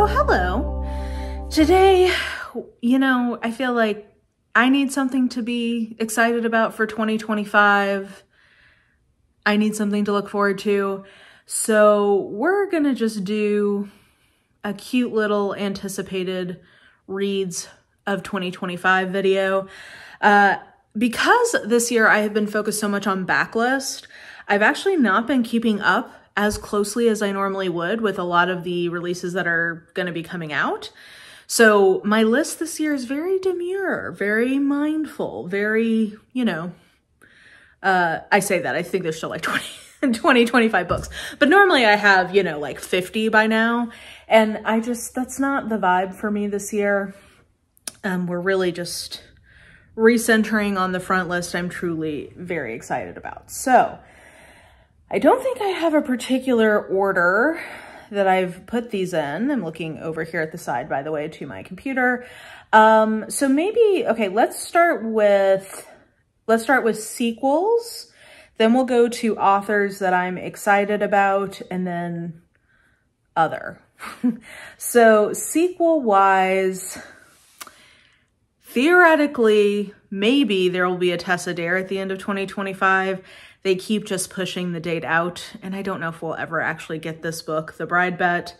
Oh, hello. Today, you know, I feel like I need something to be excited about for 2025. I need something to look forward to. So we're gonna just do a cute little anticipated reads of 2025 video. Because this year I have been focused so much on backlist, I've actually not been keeping up as closely as I normally would with a lot of the releases that are going to be coming out. So my list this year is very demure, very mindful, very, you know, I say that, I think there's still like 20, 25 books, but normally I have, you know, like 50 by now. And I just, that's not the vibe for me this year. We're really just recentering on the front list I'm truly very excited about. So I don't think I have a particular order that I've put these in. I'm looking over here at the side, by the way, to my computer. So maybe, okay, let's start with sequels. Then we'll go to authors that I'm excited about, and then other. So sequel-wise, theoretically, maybe there will be a Tessa Dare at the end of 2025. They keep just pushing the date out, and I don't know if we'll ever actually get this book, The Bride Bet,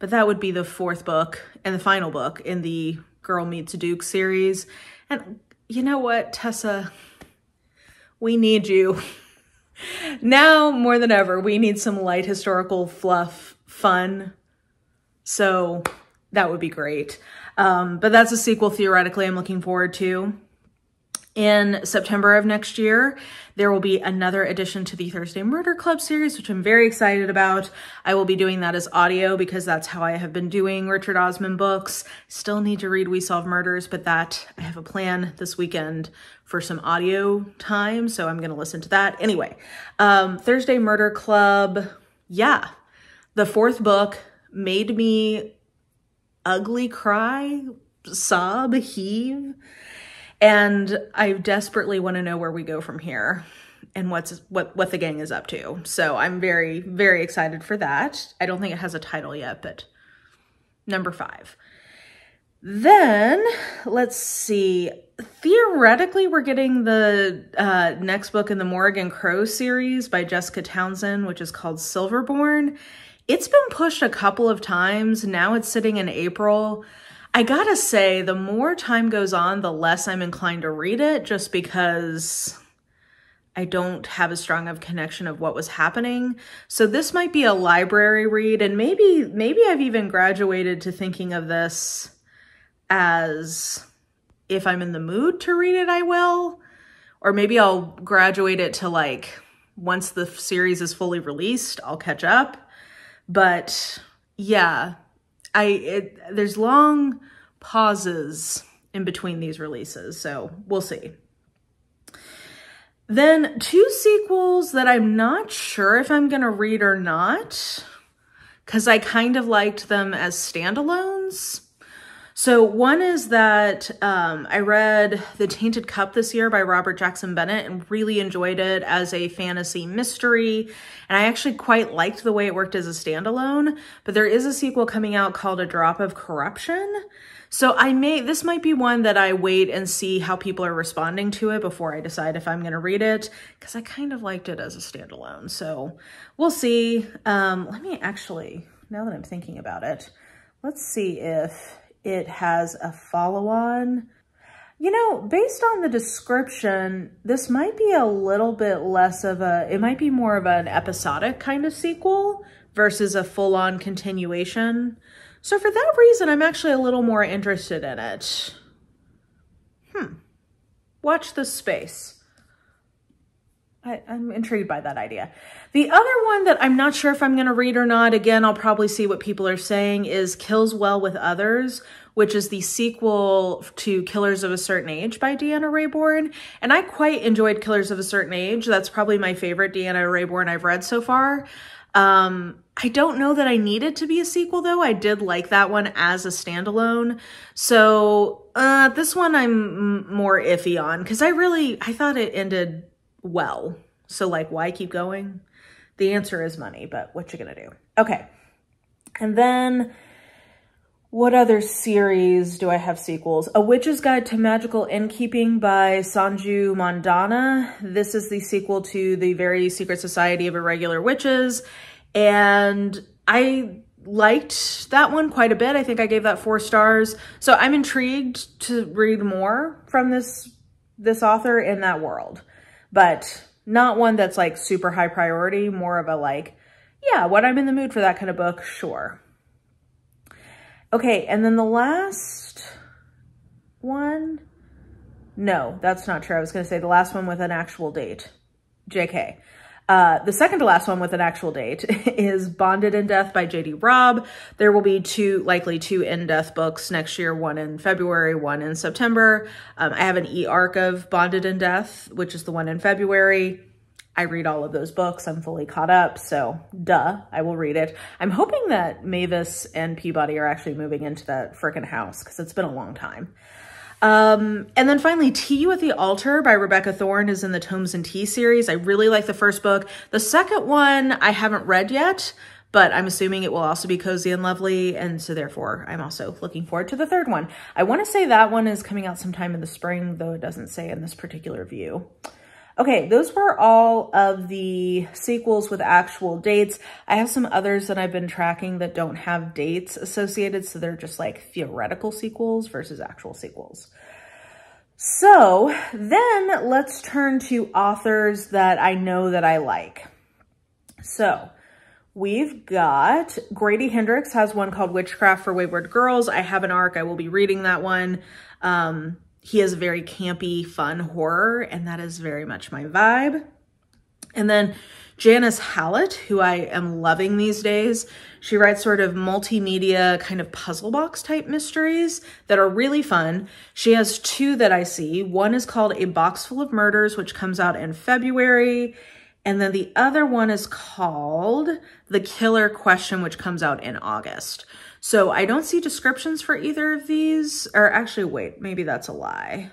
but that would be the fourth book and the final book in the Girl Meets a Duke series. And you know what, Tessa, we need you. Now more than ever, we need some light historical fluff fun. So that would be great. But that's a sequel theoretically I'm looking forward to. In September of next year, there will be another addition to the Thursday Murder Club series, which I'm very excited about. I will be doing that as audio because that's how I have been doing Richard Osman books. Still need to read We Solve Murders, but that I have a plan this weekend for some audio time, so I'm going to listen to that. Anyway, Thursday Murder Club, yeah. The fourth book made me ugly cry, sob, heave. And I desperately want to know where we go from here and what the gang is up to. So I'm very, very excited for that. I don't think it has a title yet, but number 5. Then, let's see. Theoretically, we're getting the next book in the Morrigan Crow series by Jessica Townsend, which is called Silverborn. It's been pushed a couple of times. Now it's sitting in April. I gotta say, the more time goes on, the less I'm inclined to read it, just because I don't have as strong of a connection of what was happening. So this might be a library read, and maybe I've even graduated to thinking of this as, if I'm in the mood to read it, I will. Or maybe I'll graduate it to, like, once the series is fully released, I'll catch up. But yeah, there's long pauses in between these releases, so we'll see. Then 2 sequels that I'm not sure if I'm going to read or not, because I kind of liked them as standalones. So one is that I read The Tainted Cup this year by Robert Jackson Bennett and really enjoyed it as a fantasy mystery. And I actually quite liked the way it worked as a standalone, but there is a sequel coming out called A Drop of Corruption. So this might be one that I wait and see how people are responding to it before I decide if I'm going to read it, because I kind of liked it as a standalone. So we'll see. Let me actually, now that I'm thinking about it, let's see if it has a follow-on. You know, based on the description, this might be a little bit less of a, it might be more of an episodic kind of sequel versus a full-on continuation. So for that reason, I'm actually a little more interested in it. Watch this space. I'm intrigued by that idea. The other one that I'm not sure if I'm going to read or not, again, I'll probably see what people are saying, is Kills Well with Others, which is the sequel to Killers of a Certain Age by Deanna Rayborn. And I quite enjoyed Killers of a Certain Age. That's probably my favorite Deanna Rayborn I've read so far. I don't know that I need it to be a sequel, though. I did like that one as a standalone. So this one I'm more iffy on, because I thought it ended well. So like, why keep going? The answer is money, but what you gonna do? Okay. And then What other series do I have sequels? A Witch's Guide to Magical Innkeeping by Sangu Mandanna. This is the sequel to The Very Secret Society of Irregular Witches. And I liked that one quite a bit. I think I gave that 4 stars. So I'm intrigued to read more from this author in that world. But not one that's like super high priority, more of a like, yeah, when I'm in the mood for that kind of book, sure. Okay, and then the last one, no, that's not true. I was gonna say the last one with an actual date, JK. The second to last one with an actual date is Bonded in Death by J.D. Robb. There will be likely two in-death books next year, one in February, one in September. I have an e-arc of Bonded in Death, which is the one in February. I read all of those books. I'm fully caught up, so duh, I will read it. I'm hoping that Mavis and Peabody are actually moving into that frickin' house because it's been a long time. And then finally, Tea You the Altar by Rebecca Thorne is in the Tomes and Tea series. I really like the first book. The second one I haven't read yet, but I'm assuming it will also be cozy and lovely. And so therefore, I'm also looking forward to the third one. I want to say that one is coming out sometime in the spring, though it doesn't say in this particular view. Okay, those were all of the sequels with actual dates. I have some others that I've been tracking that don't have dates associated, so they're just like theoretical sequels versus actual sequels. So then let's turn to authors that I know that I like. So we've got Grady Hendrix has one called Witchcraft for Wayward Girls. I have an arc. I will be reading that one. He has a very campy, fun horror, and that is very much my vibe. And then Janice Hallett, who I am loving these days. She writes sort of multimedia kind of puzzle box type mysteries that are really fun. She has 2 that I see. One is called A Box Full of Murders, which comes out in February. And then the other one is called The Killer Question, which comes out in August. So I don't see descriptions for either of these, or actually, wait, maybe that's a lie.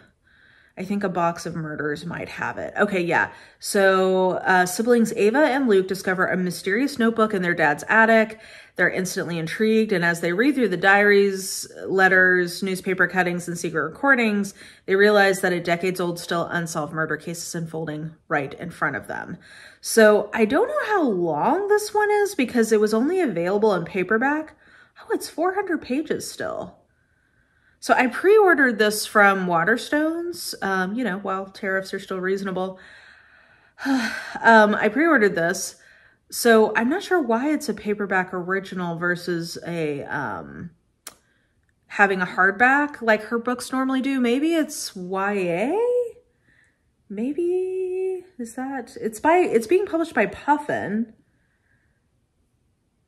I think A Box of Murders might have it. Okay, yeah. So siblings Ava and Luke discover a mysterious notebook in their dad's attic. They're instantly intrigued, and as they read through the diaries, letters, newspaper cuttings, and secret recordings, they realize that a decades-old, still unsolved murder case is unfolding right in front of them. So I don't know how long this one is because it was only available in paperback. Oh, it's 400 pages still. So I pre-ordered this from Waterstones, you know, while tariffs are still reasonable. I pre-ordered this, so I'm not sure why it's a paperback original versus a having a hardback like her books normally do. Maybe it's YA? Maybe is that? It's being published by Puffin.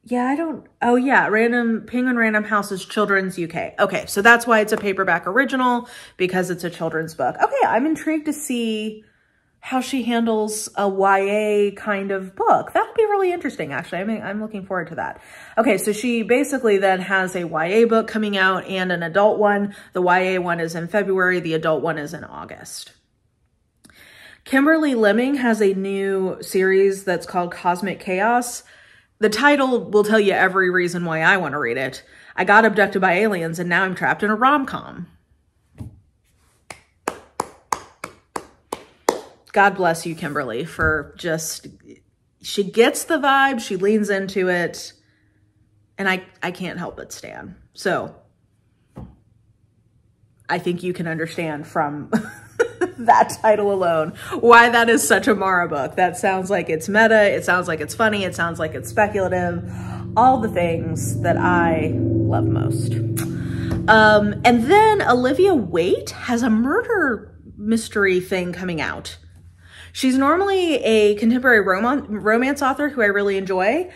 Yeah, I don't, oh yeah, Penguin Random House's Children's UK. Okay, so that's why it's a paperback original, because it's a children's book. Okay, I'm intrigued to see how she handles a YA kind of book. That would be really interesting, actually. I mean, I'm looking forward to that. Okay, so she basically then has a YA book coming out and an adult one. The YA one is in February, the adult one is in August. Kimberly Lemming has a new series that's called Cosmic Chaos. The title will tell you every reason why I want to read it. I got abducted by aliens and now I'm trapped in a rom-com. God bless you, Kimberly, for just, she gets the vibe, she leans into it, and I can't help but stan. So I think you can understand from that title alone why that is such a Mara book. That sounds like it's meta, it sounds like it's funny, it sounds like it's speculative, all the things that I love most. And then Olivia Waite has a murder mystery thing coming out. She's normally a contemporary romance author who I really enjoy,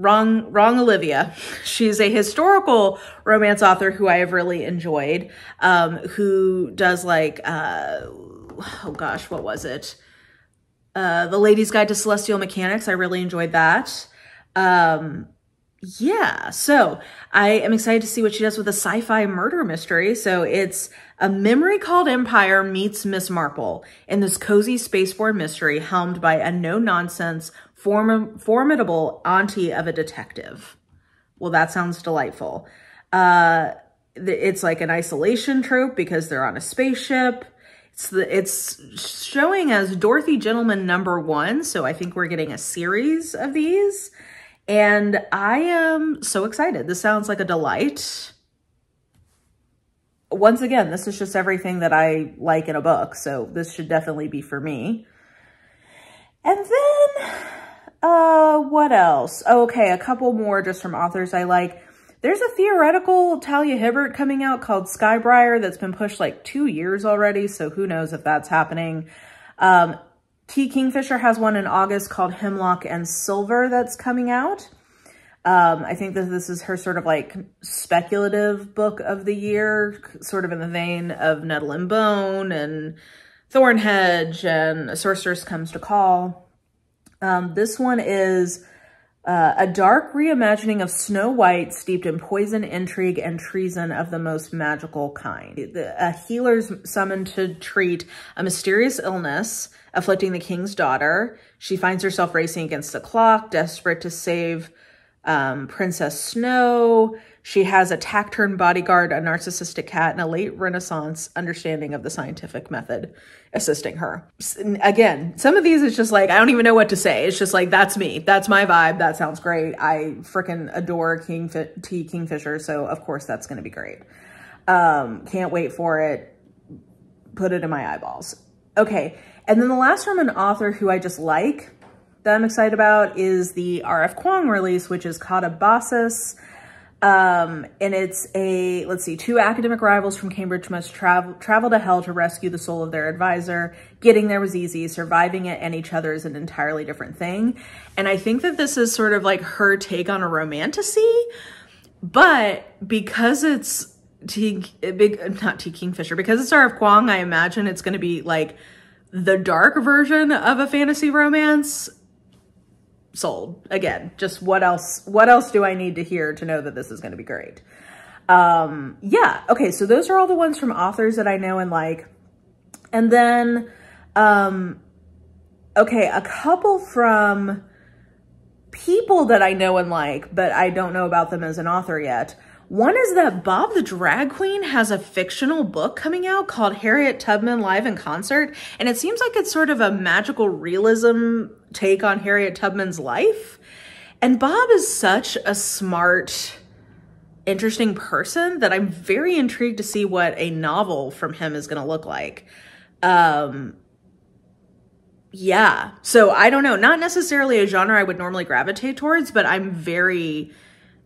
Wrong Olivia. She's a historical romance author who I have really enjoyed, who does like, oh gosh, what was it? The Lady's Guide to Celestial Mechanics. I really enjoyed that. Yeah, so I am excited to see what she does with a sci-fi murder mystery. So it's a memory called Empire meets Miss Marple in this cozy spaceborne mystery helmed by a no-nonsense, formidable auntie of a detective. Well, that sounds delightful. It's like an isolation trope because they're on a spaceship. It's showing as Dorothy Gentleman #1, so I think we're getting a series of these. And I am so excited. This sounds like a delight. Once again, this is just everything that I like in a book, so this should definitely be for me. And then, what else? Oh, okay, a couple more just from authors I like. There's a theoretical Talia Hibbert coming out called Skybriar that's been pushed like 2 years already, so who knows if that's happening. T. Kingfisher has one in August called Hemlock and Silver that's coming out. I think that this is her sort of like speculative book of the year, sort of in the vein of Nettle and Bone and Thornhedge and A Sorceress Comes to Call. This one is a dark reimagining of Snow White steeped in poison, intrigue, and treason of the most magical kind. A healer's summoned to treat a mysterious illness afflicting the king's daughter. She finds herself racing against the clock, desperate to save Princess Snow. She has a taciturn bodyguard, a narcissistic cat, and a late Renaissance understanding of the scientific method assisting her. Again, some of these it's just like, I don't even know what to say. It's just like, that's me. That's my vibe. That sounds great. I freaking adore T. Kingfisher, so of course that's going to be great. Can't wait for it. Put it in my eyeballs. Okay, and then the last from an author who I just like, that I'm excited about, is the RF Kuang release, which is Katabasis. And it's a, let's see, two academic rivals from Cambridge must travel to hell to rescue the soul of their advisor. Getting there was easy, surviving it and each other is an entirely different thing. And I think that this is sort of like her take on a romantasy, but because it's because it's RF Kuang, I imagine it's going to be like the dark version of a fantasy romance. Sold. Again, just what else do I need to hear to know that this is going to be great? Yeah. Okay. So those are all the ones from authors that I know and like. And then, okay, a couple from people that I know and like, but I don't know about them as an author yet. One is that Bob the Drag Queen has a fictional book coming out called Harriet Tubman Live in Concert, and it seems like it's sort of a magical realism take on Harriet Tubman's life. And Bob is such a smart, interesting person that I'm very intrigued to see what a novel from him is going to look like. Yeah, so I don't know. Not necessarily a genre I would normally gravitate towards, but I'm very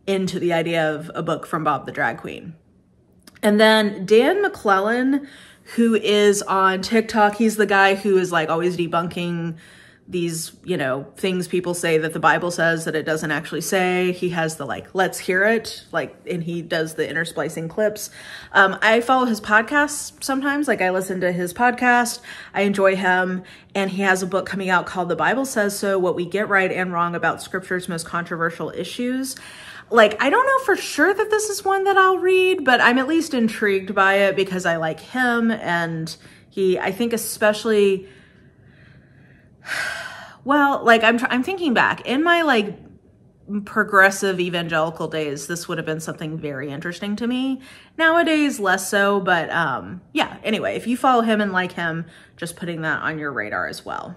into the idea of a book from Bob the Drag Queen. And then Dan McClellan, who is on TikTok, he's the guy who is like always debunking these, you know, things people say that the Bible says that it doesn't actually say. He has the like, let's hear it, like, and he does the intersplicing clips. I follow his podcasts sometimes, like I listen to his podcast, I enjoy him, and he has a book coming out called The Bible Says So, What We Get Right and Wrong About Scripture's Most Controversial Issues. Like, I don't know for sure that this is one that I'll read, but I'm at least intrigued by it because I like him, and he, I think especially, well, like I'm thinking back in my like progressive evangelical days, this would have been something very interesting to me. Nowadays, less so, but yeah, anyway, if you follow him and like him, just putting that on your radar as well.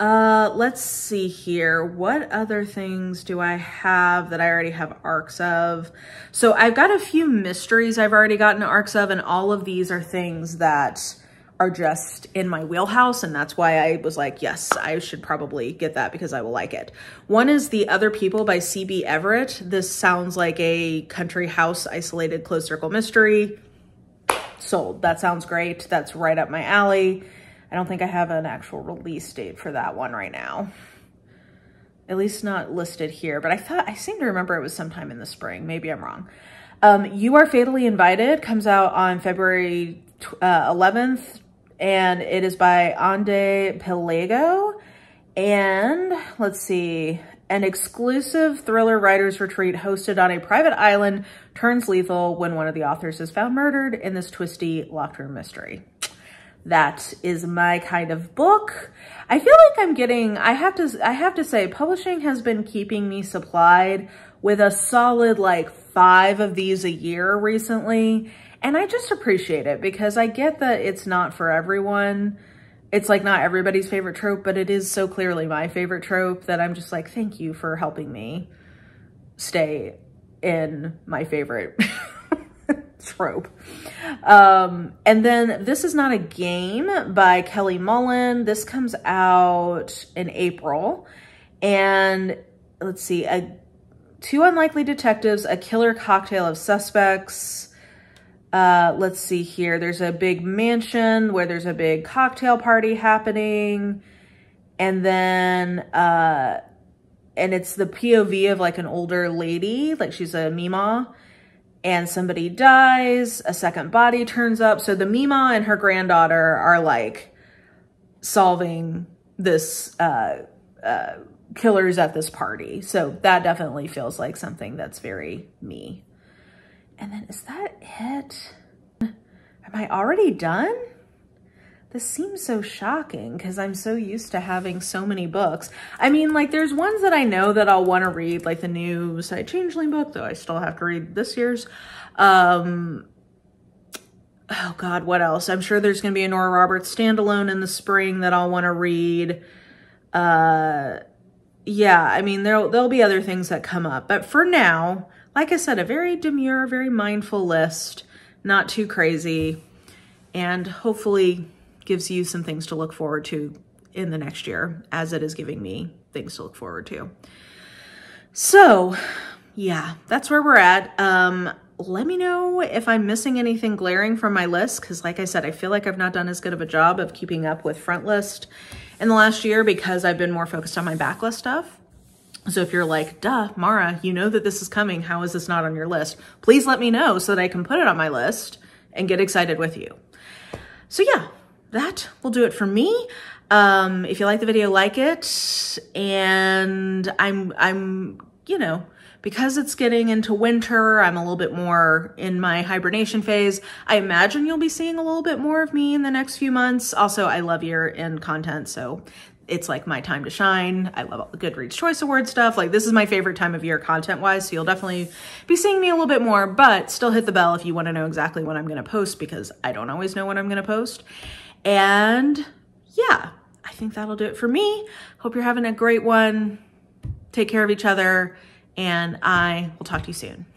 Let's see here. What other things do I have that I already have arcs of? So I've got a few mysteries I've already gotten arcs of, and all of these are things that are just in my wheelhouse. And that's why I was like, yes, I should probably get that because I will like it. One is The Other People by C.B. Everett. This sounds like a country house, isolated, closed circle mystery. Sold. That sounds great. That's right up my alley. I don't think I have an actual release date for that one right now. At least not listed here, but I thought, I seem to remember it was sometime in the spring. Maybe I'm wrong. You Are Fatally Invited comes out on February 11th, and it is by Ande Pelego. And let's see, An exclusive thriller writers retreat hosted on a private island turns lethal when one of the authors is found murdered in this twisty locked room mystery. That is my kind of book. I feel like I'm getting, I have to say, publishing has been keeping me supplied with a solid like 5 of these a year recently. And I just appreciate it because I get that it's not for everyone. It's like not everybody's favorite trope, but it is so clearly my favorite trope that I'm just like, thank you for helping me stay in my favorite trope. And then This Is Not a Game by Kelly Mullen. This comes out in April. And let's see, two unlikely detectives, a killer cocktail of suspects. Let's see here. There's a big mansion where there's a big cocktail party happening. And then, and it's the POV of like an older lady, like she's a Mima, and somebody dies, a second body turns up. So the Mima and her granddaughter are like solving this, killers at this party. So that definitely feels like something that's very me. And then is that it? Am I already done? This seems so shocking because I'm so used to having so many books. I mean, like there's ones that I know that I'll want to read, like the new Side Changeling book, though I still have to read this year's. Oh God, what else? I'm sure there's going to be a Nora Roberts standalone in the spring that I'll want to read. Yeah, I mean, there'll be other things that come up, but for now, like I said, a very demure, very mindful list, not too crazy, and hopefully gives you some things to look forward to in the next year, as it is giving me things to look forward to. So yeah, that's where we're at. Let me know if I'm missing anything glaring from my list, because like I said, I feel like I've not done as good of a job of keeping up with front list in the last year because I've been more focused on my backlist stuff. So if you're like, duh, Mara, you know that this is coming. How is this not on your list? Please let me know so that I can put it on my list and get excited with you. So yeah, that will do it for me. If you like the video, like it. And I'm, you know, because it's getting into winter, I'm a little bit more in my hibernation phase. I imagine you'll be seeing a little bit more of me in the next few months. Also, I love year-end content, so it's like my time to shine. I love all the Goodreads Choice Award stuff. Like this is my favorite time of year content-wise, so you'll definitely be seeing me a little bit more, but still hit the bell if you want to know exactly when I'm going to post because I don't always know when I'm going to post. And yeah, I think that'll do it for me. Hope you're having a great one. Take care of each other. And I will talk to you soon.